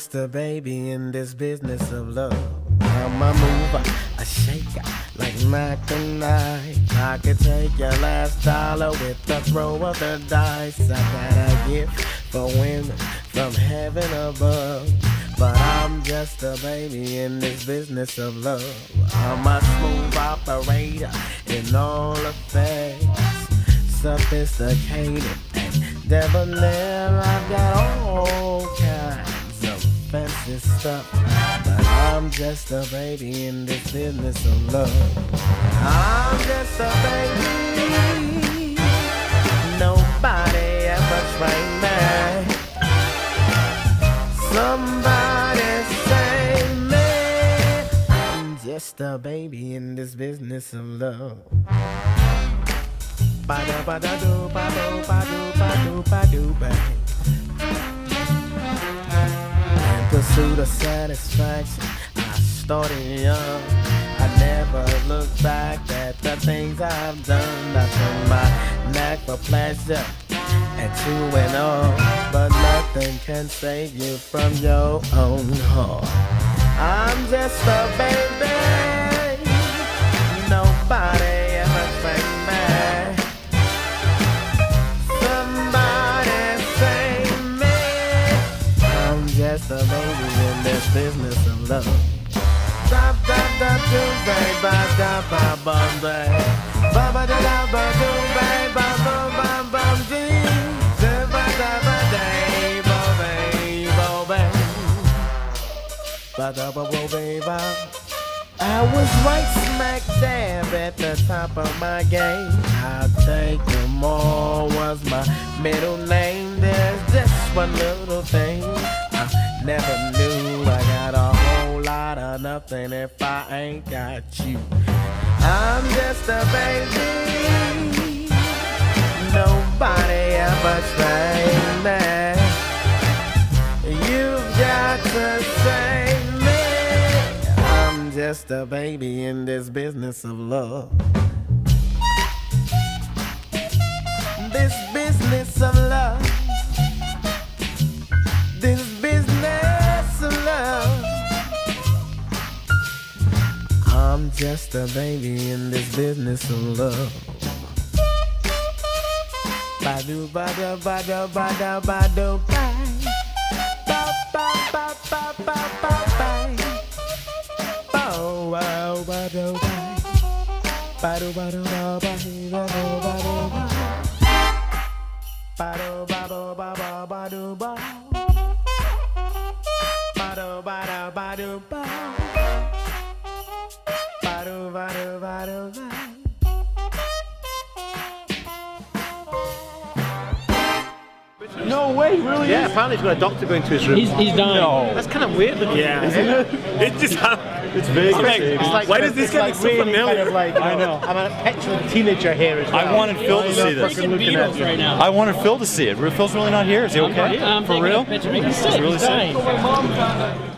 just a baby in this business of love. I'm a mover, a shaker, like Michael Knight. I could take your last dollar with the throw of the dice. I got a gift for women from heaven above, but I'm just a baby in this business of love. I'm a smooth operator in all effects, sophisticated and debonair. I've got all kinds of fancy stuff, but I'm just a baby in this business of love. I'm just a baby, nobody ever trained me. Somebody save me. I'm just a baby in this business of love. Ba da ba da do ba do ba do ba do ba do ba. In pursuit of satisfaction, I started young. I never looked back at the things I've done. I turned my neck for pleasure and to and on, but nothing can save you from your own heart. I'm just a baby, nobody ever thanked me. Somebody save me. I'm just a baby in this business of love. Da da da do ba da ba ba ba ba da da ba do ba ba ba ba ba. I was right smack dab at the top of my game. I'll take them all was my middle name. There's just one little thing I never knew. I got a whole lot of nothing if I ain't got you. I'm just a baby, nobody ever trained me. You've got to say, just a baby in this business of love. This business of love. This business of love. I'm just a baby in this business of love. Ba-do, ba-da, ba-da, ba-da, ba-do, ba. Bado bado bado. No way, really? Yeah, apparently he's got a doctor going to his room. He's dying. No. That's kind of weird looking. Yeah, isn't it? It just happened. It's very crazy. Like, why does this guy look so familiar? I know. I'm a petulant teenager here as well. I wanted Phil to see this. Beatles right now. I wanted Phil to see it. Phil's really not here. Is he okay? For real? He's really sick.